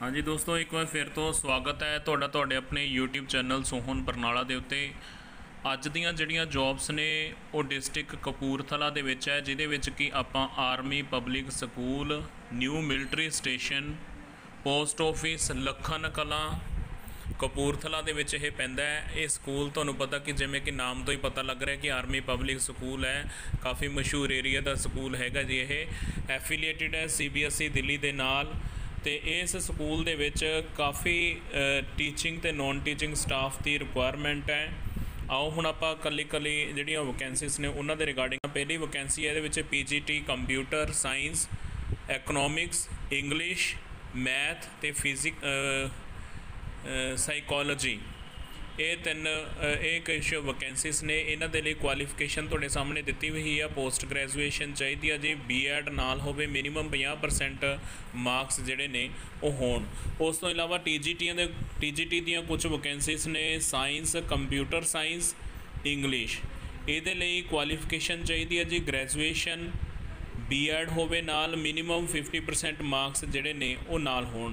हाँ जी दोस्तों, एक बार फिर तो स्वागत है ਤੁਹਾਡਾ ਤੁਹਾਡੇ अपने YouTube चैनल सोहन ਬਰਨਾਲਾ ਦੇ ਉੱਤੇ। ਅੱਜ ਦੀਆਂ ਜਿਹੜੀਆਂ ਜੌਬਸ ਨੇ ਉਹ ਡਿਸਟ੍ਰਿਕਟ ਕਪੂਰਥਲਾ ਦੇ ਵਿੱਚ ਹੈ, ਜਿਹਦੇ ਵਿੱਚ ਕਿ ਆਪਾਂ army public school, new military station, post office, Lakhan Kalan Kapurthala ਦੇ ਵਿੱਚ ਇਹ ਪੈਂਦਾ ਹੈ। ਇਹ ਸਕੂਲ ਤੁਹਾਨੂੰ ਪਤਾ ਕਿ ਜਿਵੇਂ ਕਿ ਨਾਮ ਤੋਂ ਹੀ ਪਤਾ ਲੱਗ ਰਿਹਾ ਕਿ ਆਰਮੀ ਪਬਲਿਕ ਸਕੂਲ ਹੈ, ਕਾਫੀ ਮਸ਼ਹੂਰ ਏਰੀਆ ਦਾ ਸਕੂਲ ਹੈਗਾ ਜੀ। ਇਹ ਐਫੀਲੀਏਟਿਡ ਹੈ CBSE ਦਿੱਲੀ ਦੇ ਨਾਲ ਤੇ इस स्कूल ਦੇ ਵਿੱਚ काफ़ी टीचिंग ਤੇ नॉन टीचिंग स्टाफ की रिक्वायरमेंट है। आओ ਹੁਣ ਆਪਾਂ ਕੱਲੀ-ਕੱਲੀ ਜਿਹੜੀਆਂ वैकेंसीज़ ने ਉਹਨਾਂ ਦੇ ਰਿਗਾਰਡਿੰਗ। पहली वैकेंसी ਇਹਦੇ ਵਿੱਚ PGT computer science, economics, English, math ਤੇ साइकोलॉजी, ये तीन कुछ वैकेंसीज़ ने। इन्हों के लिए क्वालिफिकेशन थोड़े सामने दी हुई है। पोस्ट ग्रैजुएशन चाहिए जी, BEd नाल हो, मिनीमम 50% मार्क्स जोड़े ने हो। उस तो इलावा TGT दियाँ कुछ वैकेंसीज़ ने साइंस, कंप्यूटर साइंस, इंग्लिश, ये क्वालिफिकेशन चाहिए जी, ग्रैजुएशन BEd हो, मिनीमम 50% मार्क्स जोड़े ने हो।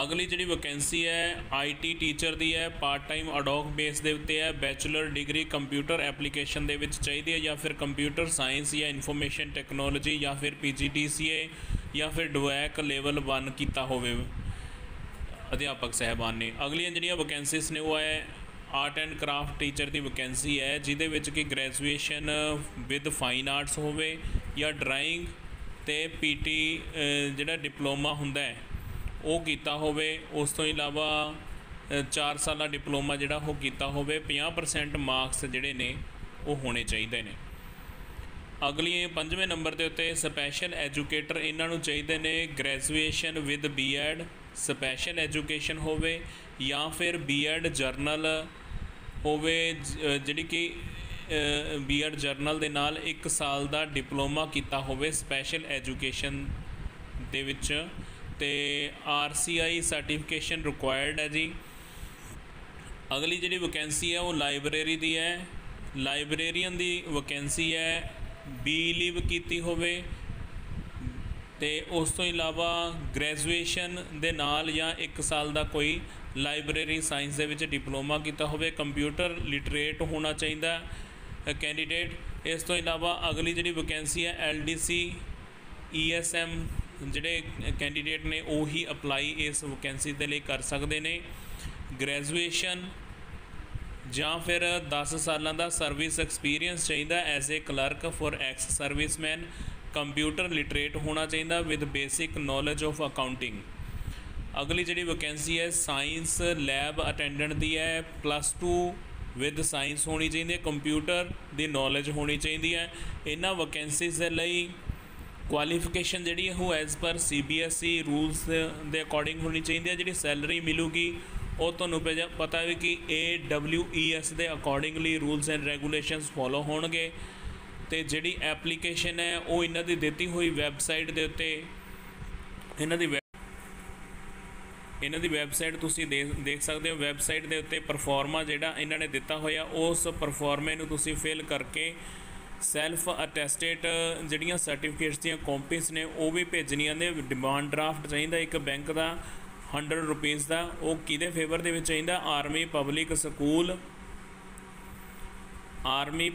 अगली जी वैकेंसी है IT टीचर की है, पार्ट टाइम अडॉक बेस के उत्ते है। बैचलर डिग्री कंप्यूटर एप्लीकेशन के चाहिए या फिर कंप्यूटर साइंस या इन्फॉर्मेशन टैक्नोलॉजी या फिर PGDCA या फिर DA लेवल 1 किया हो अध्यापक साहबान ने। अगलियां जो वैकेंसीज़ ने वो है आर्ट एंड क्राफ्ट टीचर की वैकेंसी है, जिद कि ग्रैजुएशन विद फाइन आर्ट्स हो या ड्राइंग तो PT जो डिप्लोमा होंगे ਉਹ ਕੀਤਾ ਹੋਵੇ। ਉਸ ਤੋਂ ਇਲਾਵਾ 4 ਸਾਲਾ ਡਿਪਲੋਮਾ ਜਿਹੜਾ ਉਹ ਕੀਤਾ ਹੋਵੇ। 50% ਮਾਰਕਸ ਜਿਹੜੇ ਨੇ ਉਹ ਹੋਣੇ ਚਾਹੀਦੇ ਨੇ। ਅਗਲੀ 5ਵੇਂ ਨੰਬਰ ਦੇ ਉੱਤੇ ਸਪੈਸ਼ਲ ਐਜੂਕੇਟਰ, ਇਹਨਾਂ ਨੂੰ ਚਾਹੀਦੇ ਨੇ graduation with BEd special education ਹੋਵੇ ਜਾਂ ਫਿਰ BEd ਜਰਨਲ ਹੋਵੇ, ਜਿਹੜੀ ਕਿ BEd ਜਰਨਲ ਦੇ ਨਾਲ 1 ਸਾਲ ਦਾ ਡਿਪਲੋਮਾ ਕੀਤਾ ਹੋਵੇ ਸਪੈਸ਼ਲ ਐਜੂਕੇਸ਼ਨ ਦੇ ਵਿੱਚ। तो RCI सर्टिफिकेशन रिक्वायर्ड है जी। अगली जी वैकेंसी है वो लाइब्रेरी की है। लाइब्रेरियन की वैकेंसी है, B.Liv की होवे ते उस तो इलावा ग्रैजुएशन दे नाल या 1 साल का कोई लाइब्रेरी साइंस दे विच डिप्लोमा किया होवे। कंप्यूटर लिटरेट होना चाहिए कैंडीडेट। इस तो इलावा अगली जी वैकेंसी है LDC ESM ਜਿਹੜੇ कैंडीडेट ने ਉਹੀ अप्लाई इस वैकेंसी के लिए कर सकते हैं। ग्रैजुएशन या फिर 10 साल का सर्विस एक्सपीरियंस चाहिए as a clerk for ex serviceman. Computer literate होना चाहिए with basic knowledge of accounting. अगली जी वैकेंसी है साइंस लैब अटेंडेंट की है, +2 विद साइंस होनी चाहिए, कंप्यूटर की नॉलेज होनी चाहिए। इन्ह वैकेंसीज़ के लिए क्वालिफिकेशन जी वो एज पर CBSE रूल्स के अकॉर्डिंग होनी चाहिए। जी सैलरी मिलूगी वो तो पता है कि AWS के accordingly rules and regulations follow होंगे। तो जी एप्लीकेशन है वो इन्ह की दी हुई वैबसाइट के उत्ते इन्ह की वैबसाइट तुम देख सकते हो। वैबसाइट के उत्ते परफॉर्मा जोड़ा इन्होंने दिता होया, उस परफॉर्मे को तुम फिल करके सैल्फ अटैसटेट जड़ियाँ सर्टिफिकेट्स दियाँ कॉपीज़ ने वो भी भेजनिया ने। डिमांड ड्राफ्ट चाहिए एक बैंक का 100 रुपीज़ का, वो किदे फेवर दे विच चाहिए? Army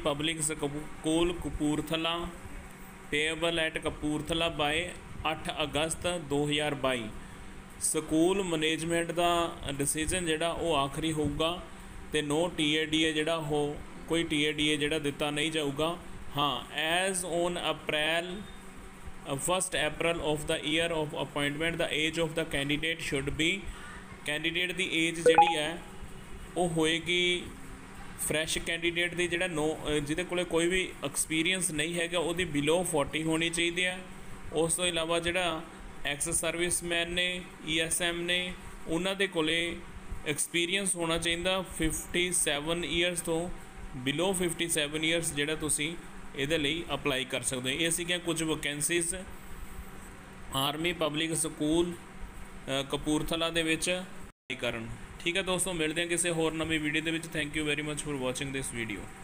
public school Kapurthala, payable at Kapurthala by 8 अगस्त 2022। स्कूल मैनेजमेंट का डिसीजन जोड़ा वो आखिरी होगा तो नो TA DA जोड़ा हो, कोई TA DA जोड़ा दिता नहीं जाऊगा। हाँ, age on April 1 of the year of appointment the age of the candidate should be candidate की एज जी है वो होएगी फ्रैश कैंडीडेट की जोड़ा नो जिदे कोले कोई भी एक्सपीरियंस नहीं है वोदी बिलो 40 होनी चाहिए है। उस तो इलावा जोड़ा एक्स सर्विसमैन ने ESM ने उन्हों के कोले एक्सपीरियंस होना चाहिए 57 ईयर्स तो बिलो 57 ईयर्स जोड़ा तुसी इहदे लई अप्लाई कर सकते हो। ये सीगियां कुछ vacancies army public school Kapurthala दे विच अप्लाई करन। ठीक है दोस्तों, मिलते हैं किसी होर नवी वीडियो दे विच। Thank you very much for watching this video.